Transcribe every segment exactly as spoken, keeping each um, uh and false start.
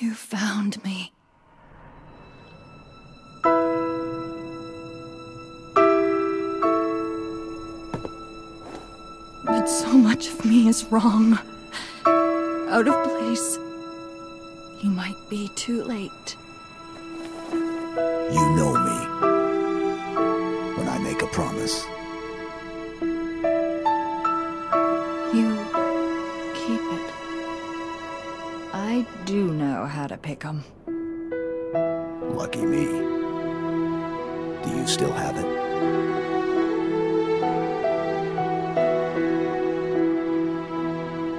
You found me. But so much of me is wrong. Out of place. You might be too late. You know me. When I make a promise. You keep it. I do know how to pick 'em. Lucky me. Do you still have it?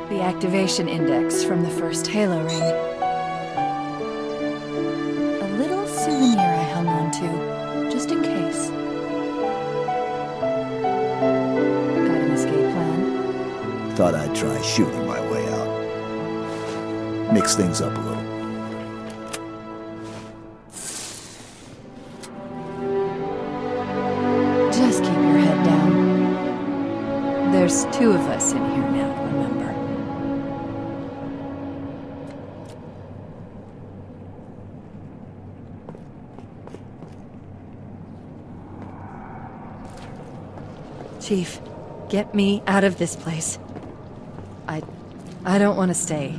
The activation index from the first Halo ring. A little souvenir I held on to, just in case. Got an escape plan? Thought I'd try shooting my way out. Mix things up a little. Just keep your head down. There's two of us in here now. Chief, get me out of this place. I... I don't want to stay.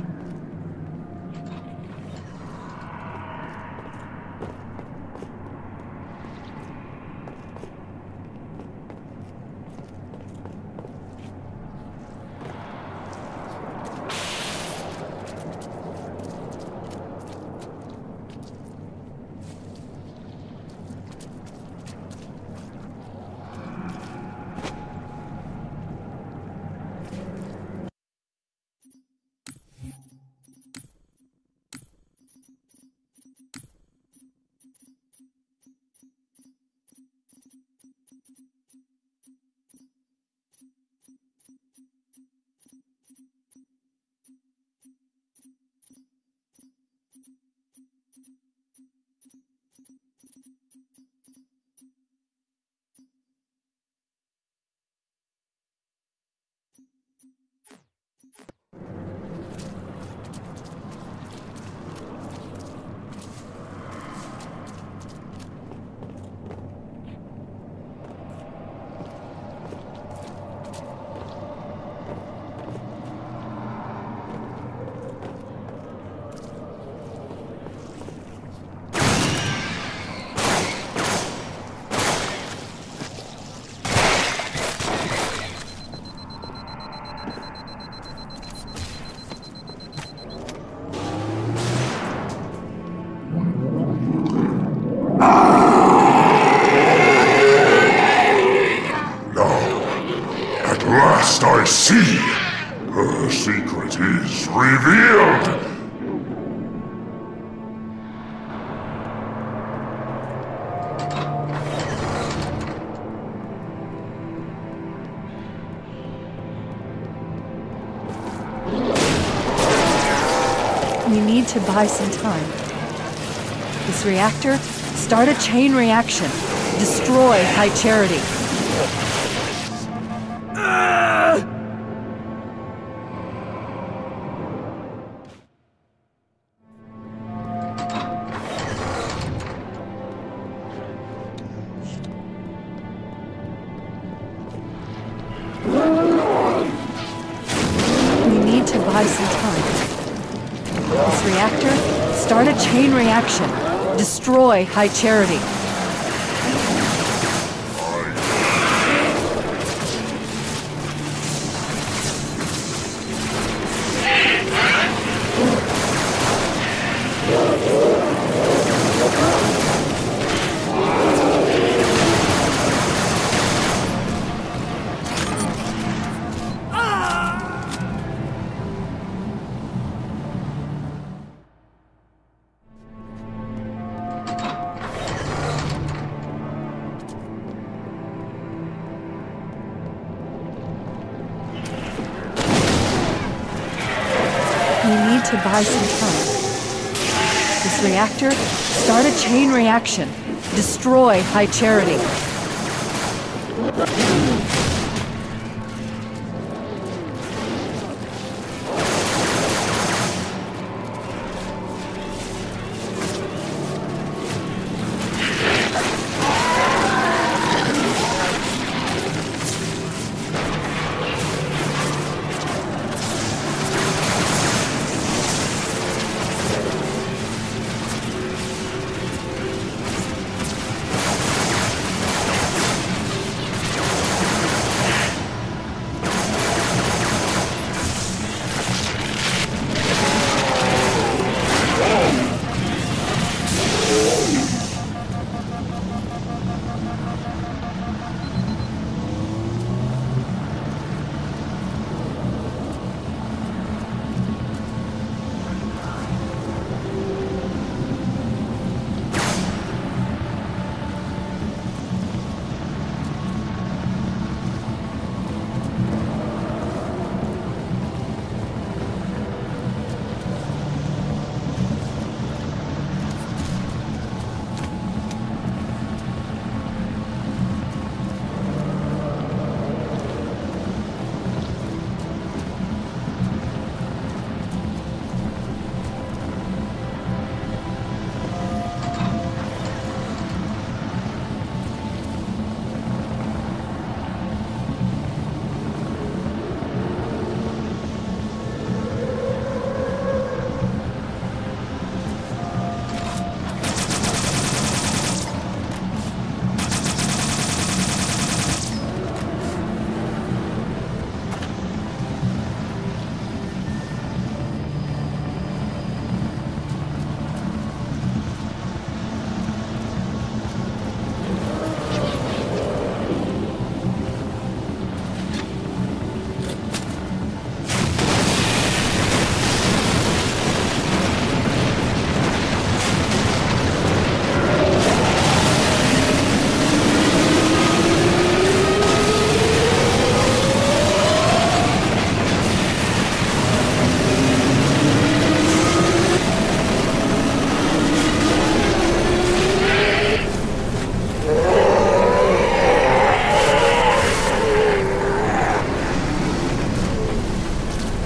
To buy some time. This reactor, start a chain reaction. Destroy High Charity. Destroy High Charity. Start a chain reaction. Destroy High Charity.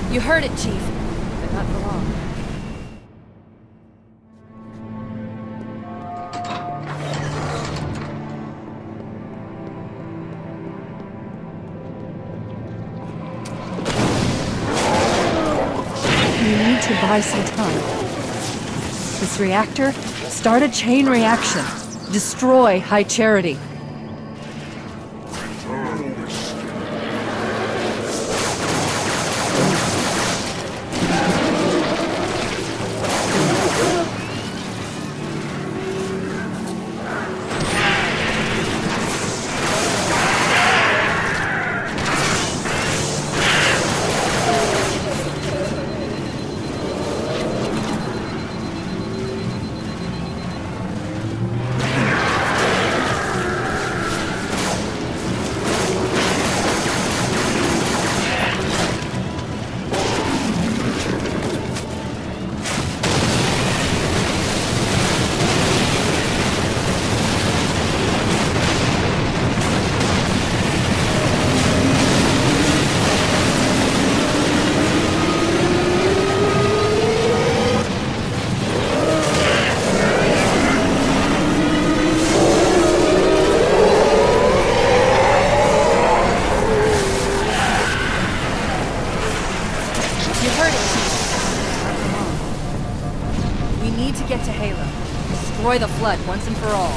You heard it, Chief, but not for long. You need to buy some time. This reactor, start a chain reaction. Destroy High Charity. Destroy the Flood once and for all.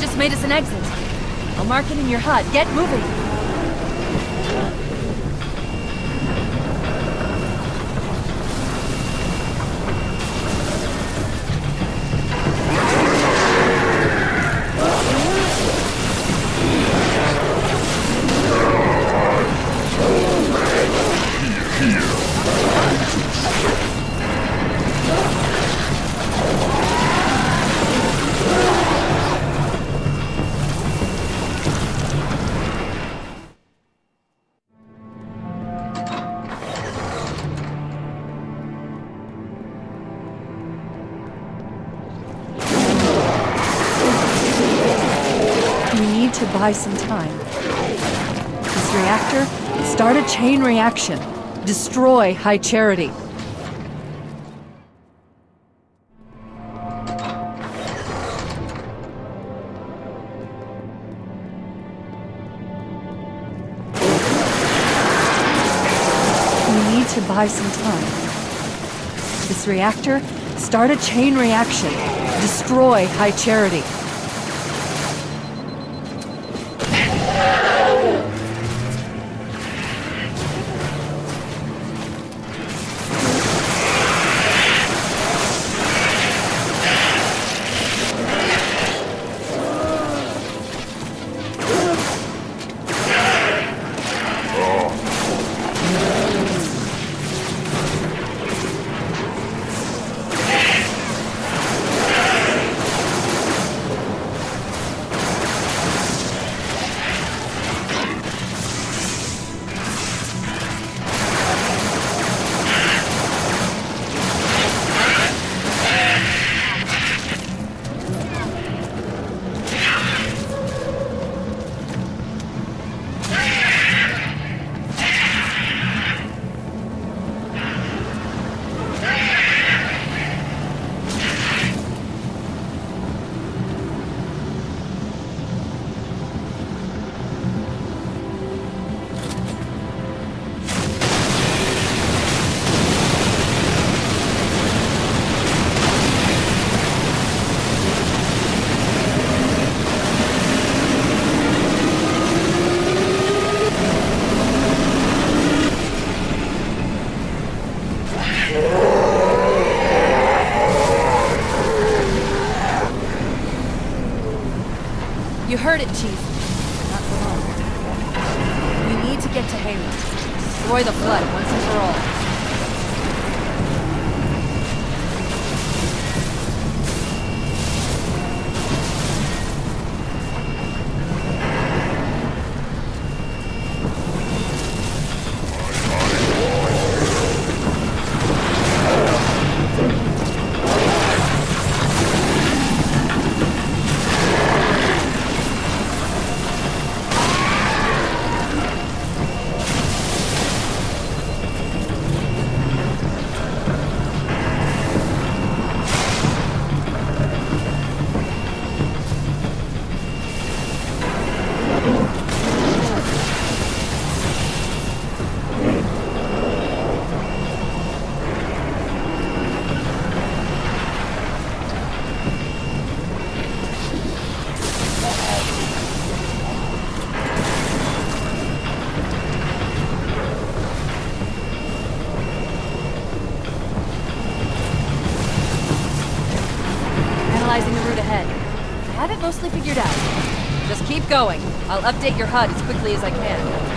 Just made us an exit. I'll mark it in your H U D. Get moving! To buy some time. This reactor, start a chain reaction. Destroy High Charity. We need to buy some time. This reactor, start a chain reaction. Destroy High Charity. Flood once and for all. Mostly figured out. Just keep going. I'll update your H U D as quickly as I can.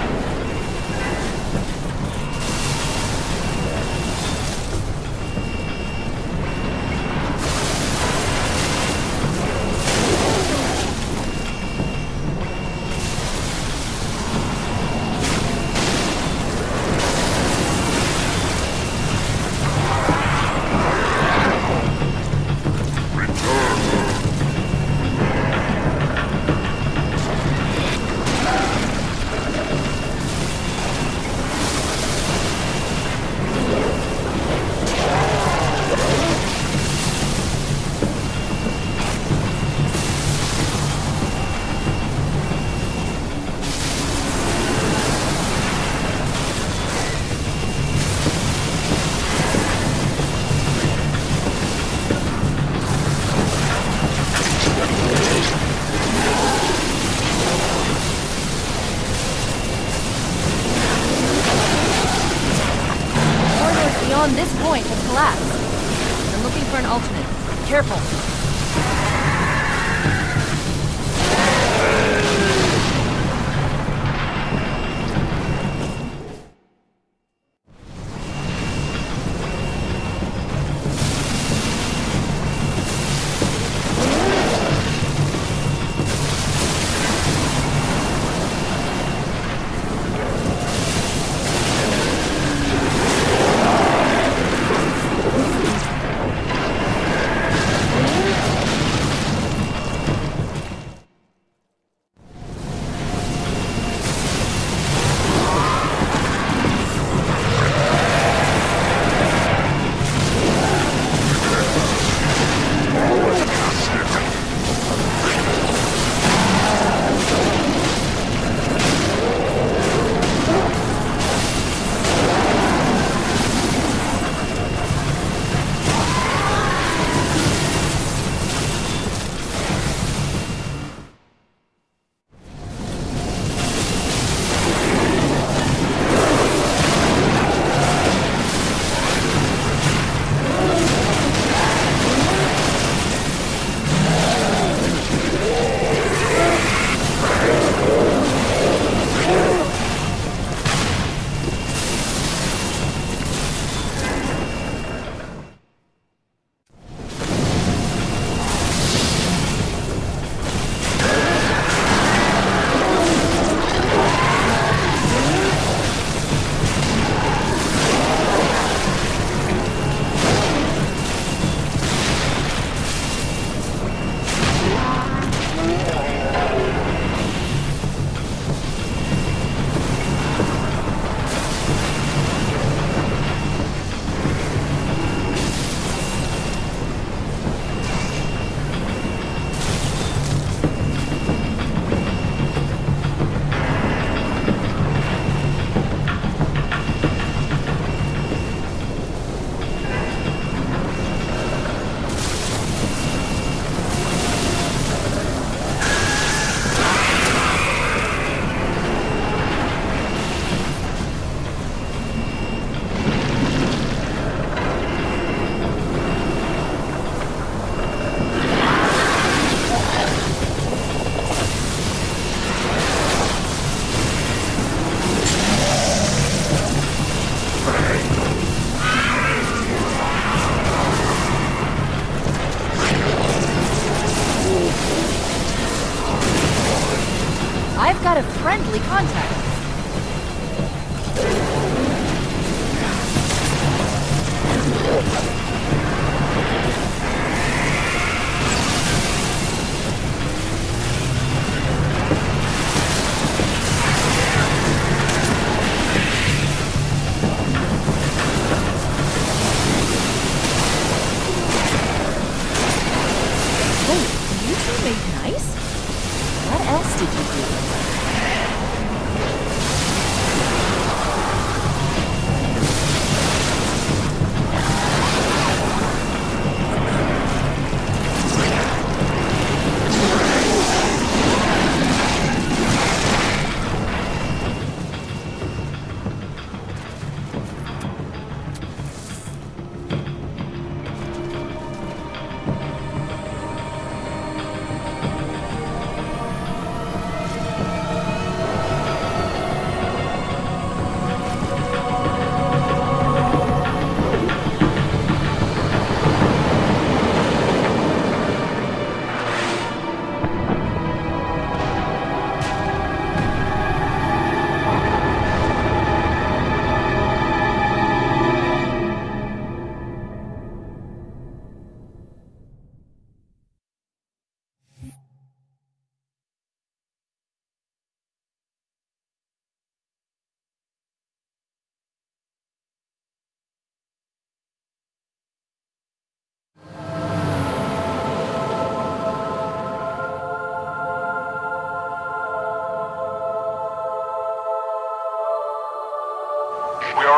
contact.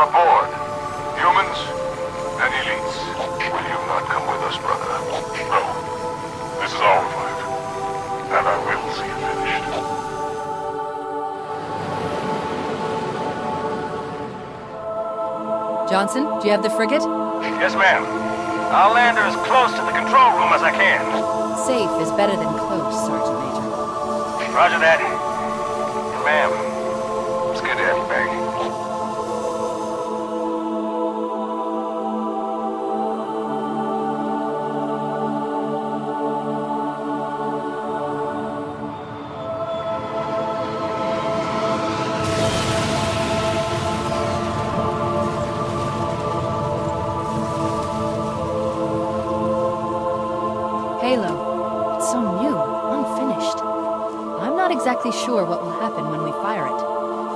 Aboard. Humans and elites. Will you not come with us, brother? No. This is our fight. And I will see it finished. Johnson, do you have the frigate? Yes, ma'am. I'll land her as close to the control room as I can. Safe is better than close, Sergeant Major. Roger that. Ma'am, it's good to have you back. Halo. It's so new, unfinished. I'm not exactly sure what will happen when we fire it.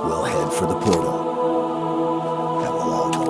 We'll head for the portal. And we'll all go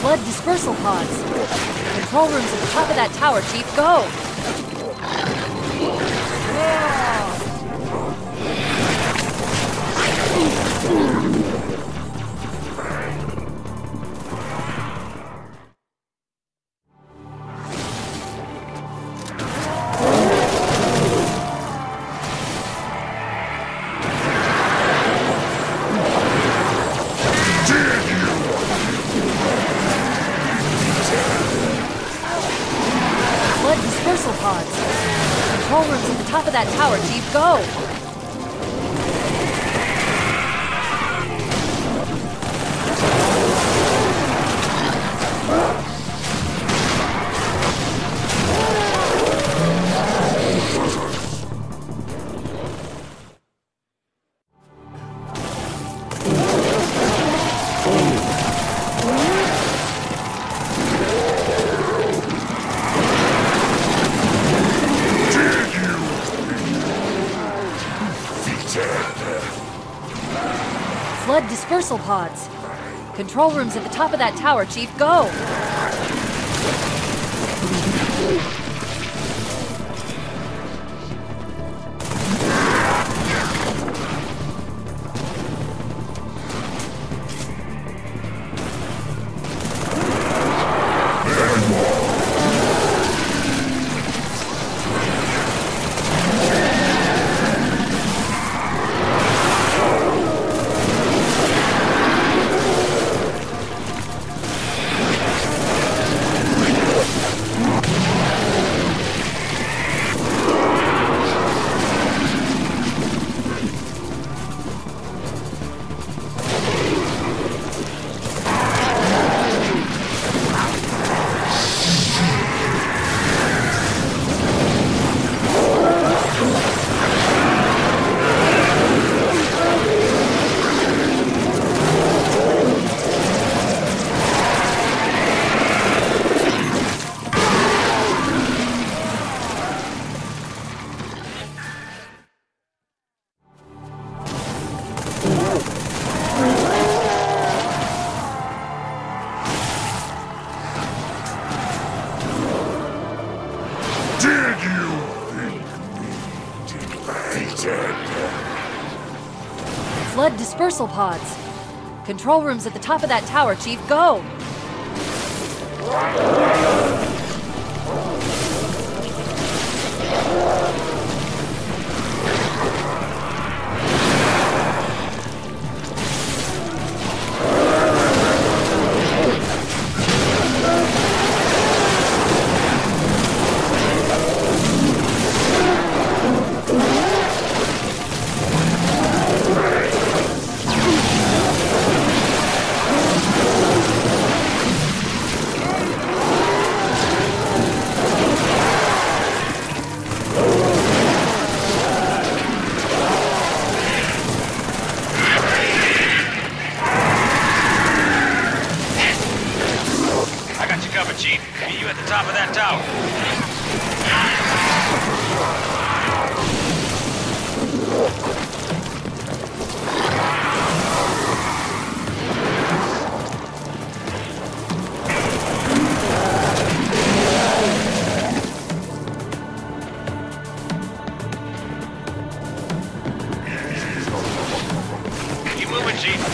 Flood dispersal pods. The control room's at the top of that tower, Chief. Go! Dispersal pods. Control room's in the top of that tower, Chief. Go! Flood dispersal pods. Control room's at the top of that tower, Chief. Go! Flood dispersal pods. Control room's at the top of that tower, Chief. Go!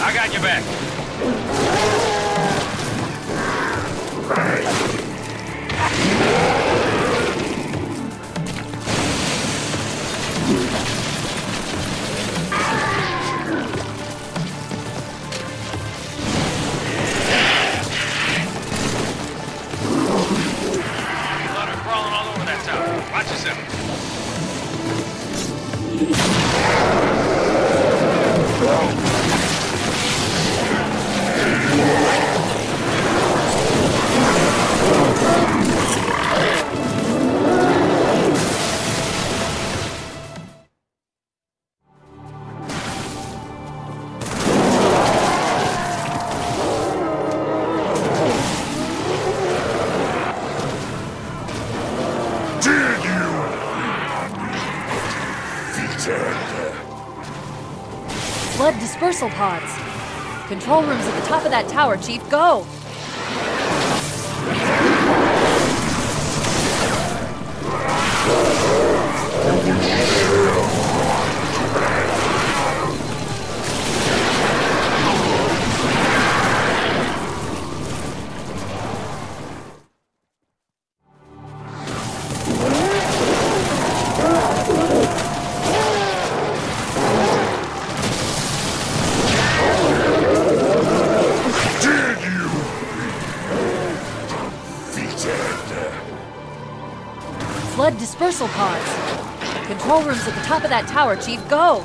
I got your back. Flutter crawling all over that tower. Watch yourself. Blood dispersal pods. Control room's at the top of that tower, Chief. Go! Flood dispersal pods. control room's at the top of that tower, Chief. Go!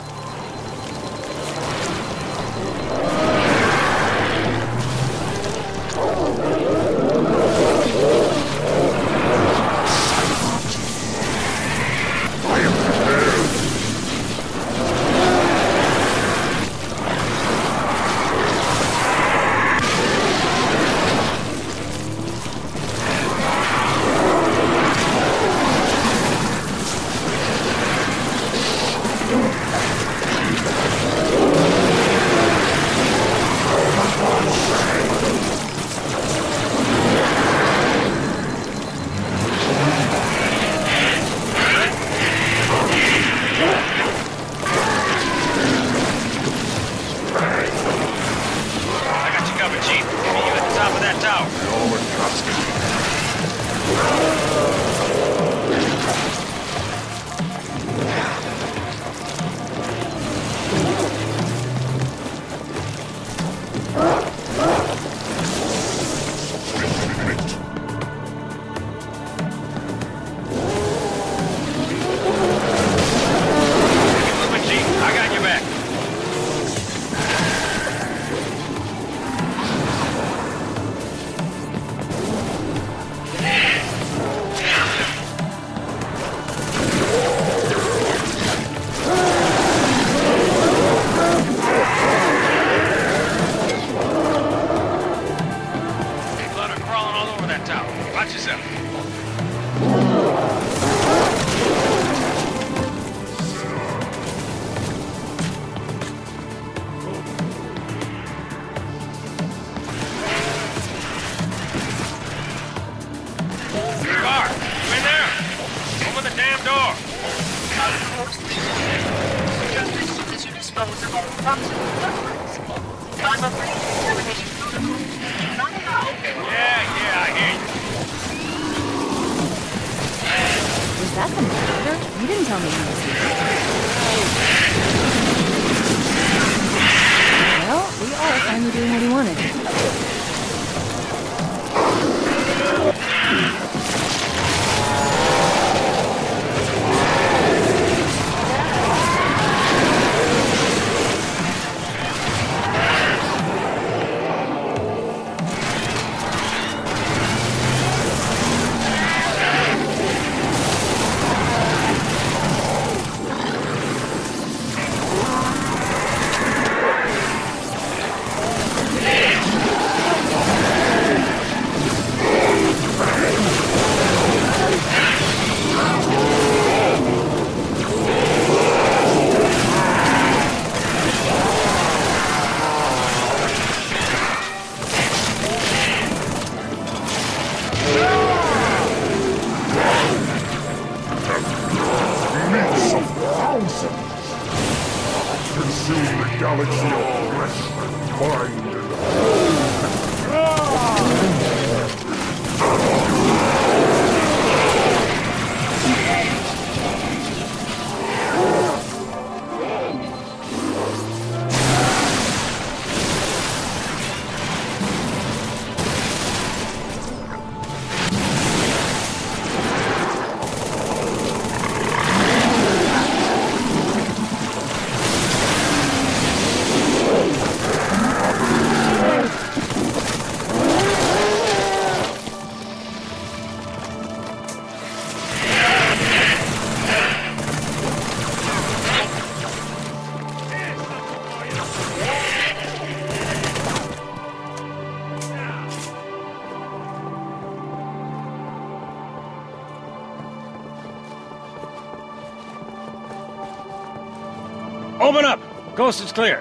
Open up! Coast is clear.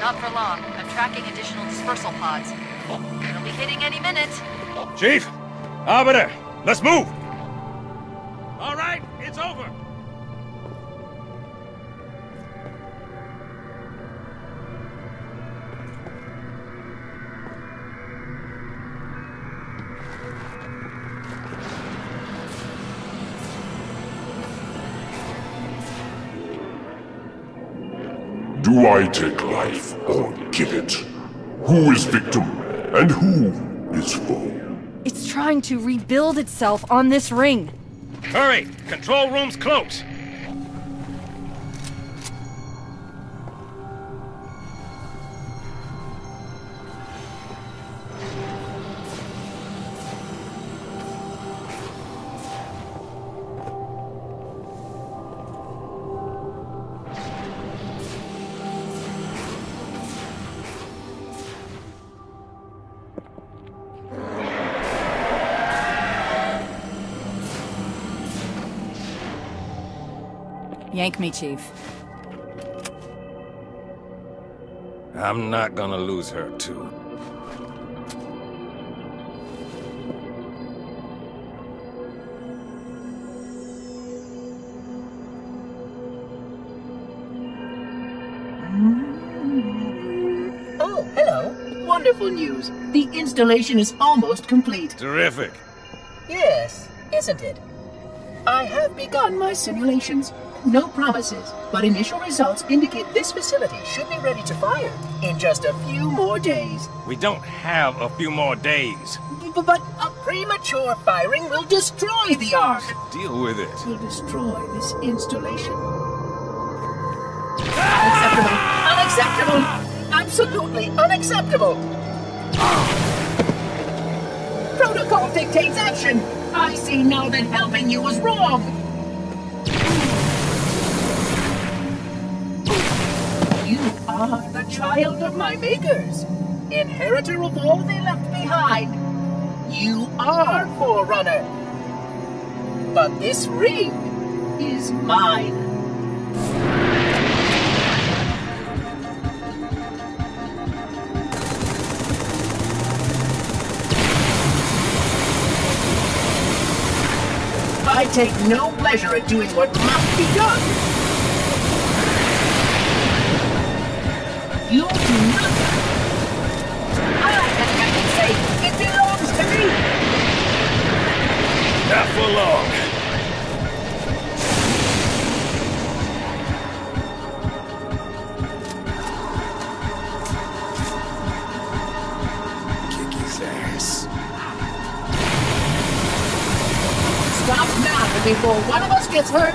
Not for long. I'm tracking additional dispersal pods. It'll be hitting any minute. Chief! Arbiter! Let's move! All right, it's over! Do I take life or give it? Who is victim and who is foe? It's trying to rebuild itself on this ring. Hurry! Control room's close! Yank me, Chief. I'm not gonna lose her, too. Oh, hello. Wonderful news. The installation is almost complete. Terrific. Yes, isn't it? I have begun my simulations. No promises, but initial results indicate this facility should be ready to fire in just a few more days. We don't have a few more days. B but a premature firing will destroy the Ark. Deal with it. Will destroy this installation. Unacceptable! Unacceptable! Absolutely unacceptable! Protocol dictates action. I see now that helping you was wrong. You are the child of my makers, inheritor of all they left behind. You are Forerunner. But this ring is mine. I take no pleasure in doing what must be done. You do not. I have kept it safe. It belongs to me. Not for long. Kick his ass. Stop now before one of us gets hurt.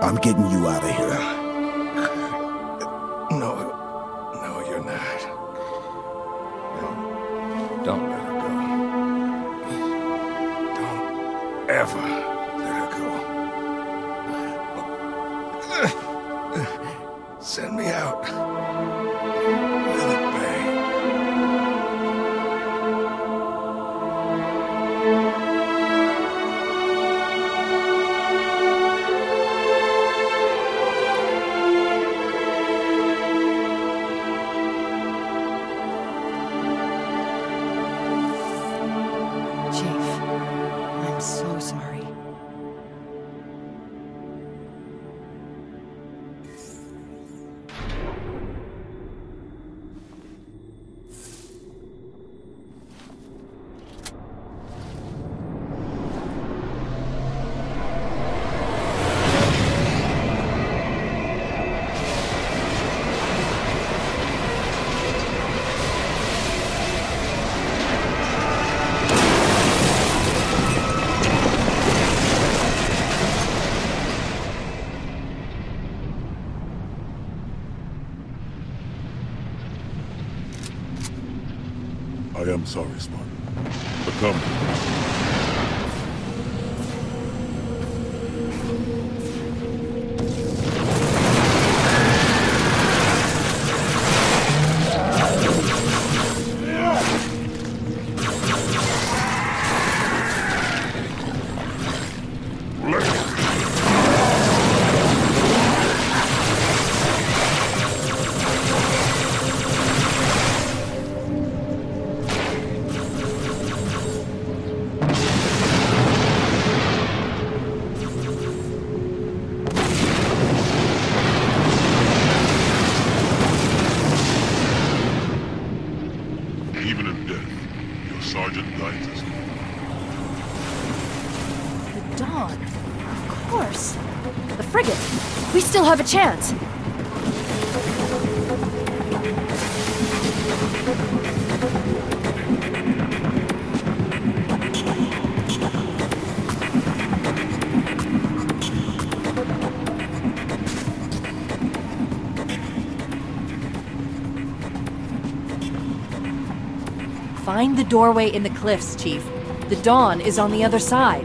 I'm getting you out of here. I'm sorry, Spartan, but come. Have a chance. Find the doorway in the cliffs, Chief. The dawn is on the other side.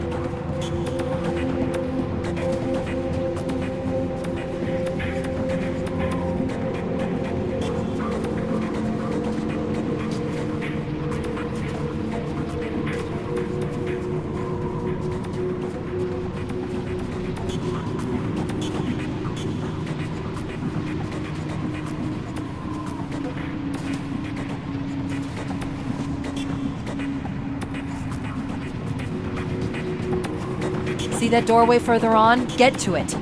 See that doorway further on? Get to it.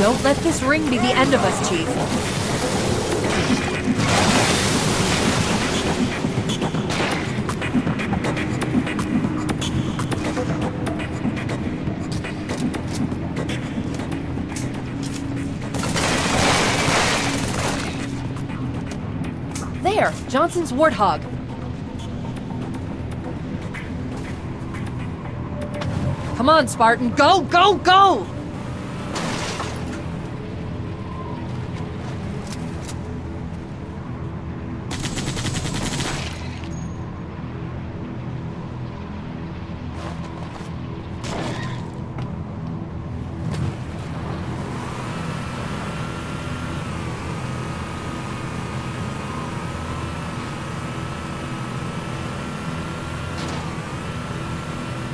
Don't let this ring be the end of us, Chief. There! Johnson's warthog. Come on, Spartan. Go, go, go!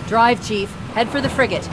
Drive, Chief. Head for the frigate.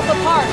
yourself apart.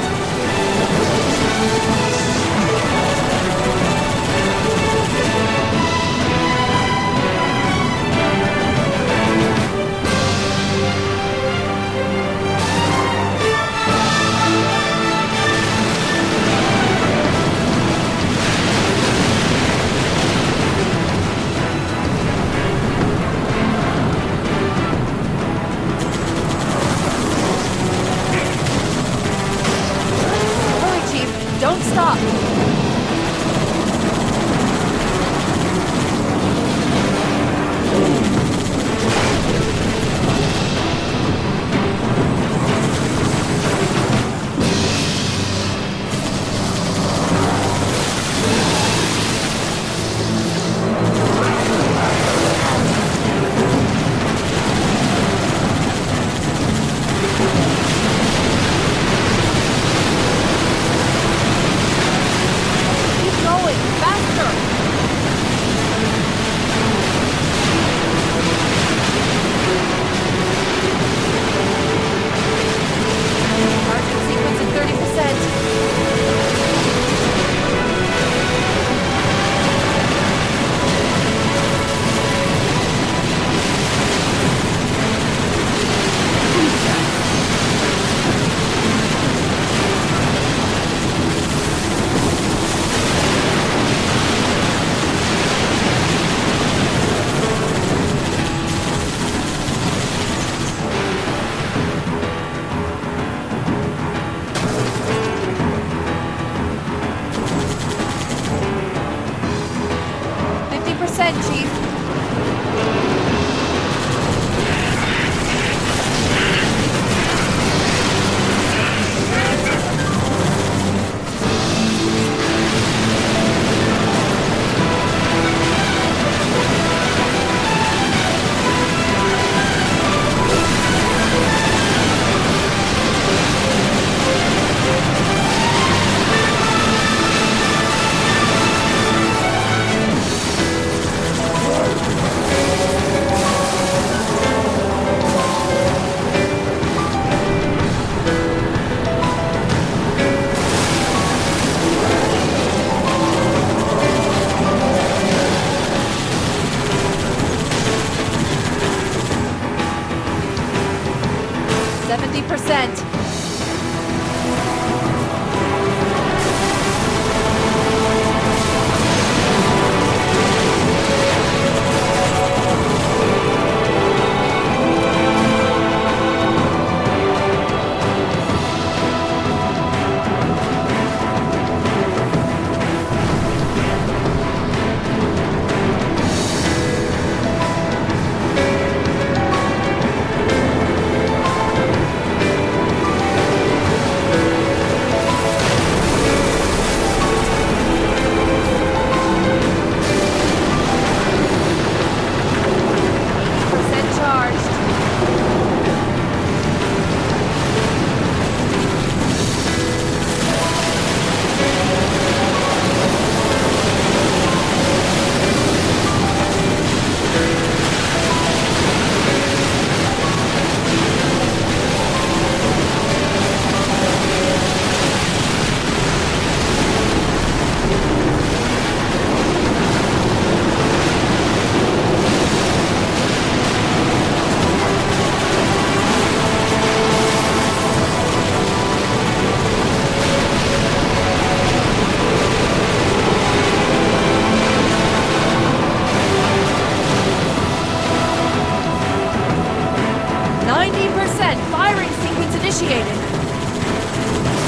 ninety percent firing sequence initiated.